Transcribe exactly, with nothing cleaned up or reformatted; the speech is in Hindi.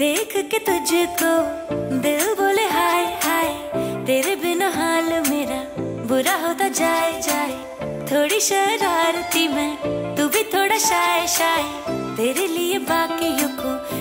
देख के तुझको दिल बोले हाय हाय, तेरे बिना हाल मेरा बुरा होता जाए जाए। थोड़ी शरारती मैं, तू भी थोड़ा शाय शाय, तेरे लिए बाकियों को